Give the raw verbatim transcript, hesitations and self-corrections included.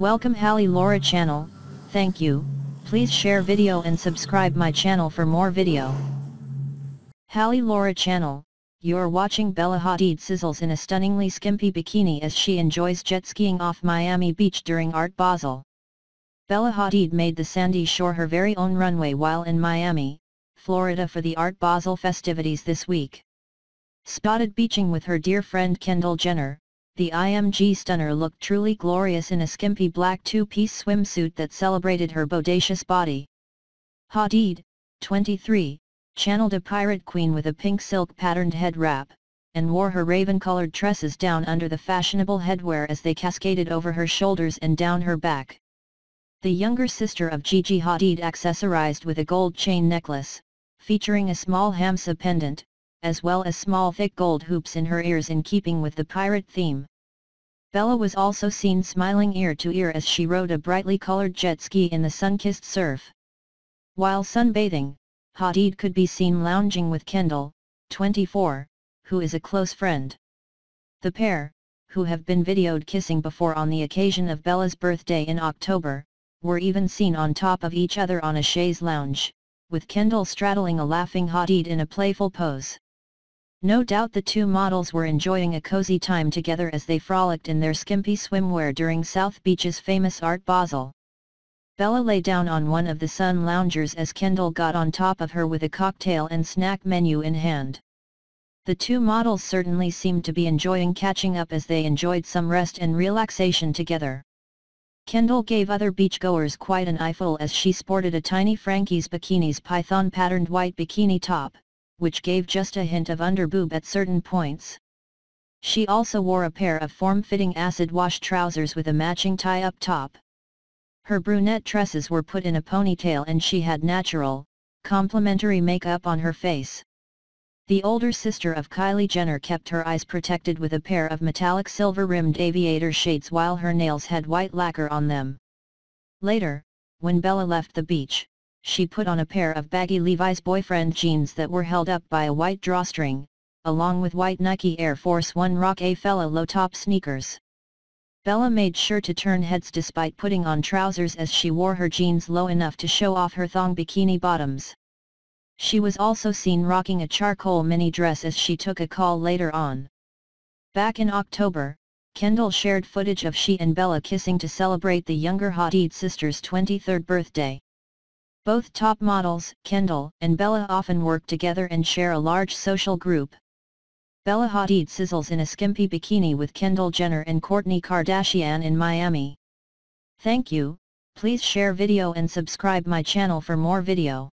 Welcome Halle Laura channel, thank you, please share video and subscribe my channel for more video. Halle Laura channel, you're watching Bella Hadid sizzles in a stunningly skimpy bikini as she enjoys jet skiing off Miami Beach during Art Basel. Bella Hadid made the sandy shore her very own runway while in Miami, Florida for the Art Basel festivities this week. Spotted beaching with her dear friend Kendall Jenner, the I M G stunner looked truly glorious in a skimpy black two-piece swimsuit that celebrated her bodacious body. Hadid, twenty-three, channeled a pirate queen with a pink silk patterned head wrap, and wore her raven-colored tresses down under the fashionable headwear as they cascaded over her shoulders and down her back. The younger sister of Gigi Hadid accessorized with a gold chain necklace, featuring a small hamsa pendant, as well as small thick gold hoops in her ears in keeping with the pirate theme. Bella was also seen smiling ear to ear as she rode a brightly colored jet ski in the sun-kissed surf. While sunbathing, Hadid could be seen lounging with Kendall, twenty-four, who is a close friend. The pair, who have been videoed kissing before on the occasion of Bella's birthday in October, were even seen on top of each other on a chaise lounge, with Kendall straddling a laughing Hadid in a playful pose. No doubt the two models were enjoying a cozy time together as they frolicked in their skimpy swimwear during South Beach's famous Art Basel. Bella lay down on one of the sun loungers as Kendall got on top of her with a cocktail and snack menu in hand. The two models certainly seemed to be enjoying catching up as they enjoyed some rest and relaxation together. Kendall gave other beachgoers quite an eyeful as she sported a tiny Frankie's Bikinis python-patterned white bikini top, which gave just a hint of underboob at certain points. She also wore a pair of form-fitting acid wash trousers with a matching tie-up top. Her brunette tresses were put in a ponytail and she had natural, complementary makeup on her face. The older sister of Kylie Jenner kept her eyes protected with a pair of metallic silver-rimmed aviator shades while her nails had white lacquer on them. Later, when Bella left the beach, she put on a pair of baggy Levi's boyfriend jeans that were held up by a white drawstring, along with white Nike Air Force One Rock A Fella low-top sneakers. Bella made sure to turn heads despite putting on trousers as she wore her jeans low enough to show off her thong bikini bottoms. She was also seen rocking a charcoal mini dress as she took a call later on. Back in October, Kendall shared footage of she and Bella kissing to celebrate the younger Hadid sister's twenty-third birthday. Both top models, Kendall and Bella, often work together and share a large social group. Bella Hadid sizzles in a skimpy bikini with Kendall Jenner and Kourtney Kardashian in Miami. Thank you, please share video and subscribe my channel for more video.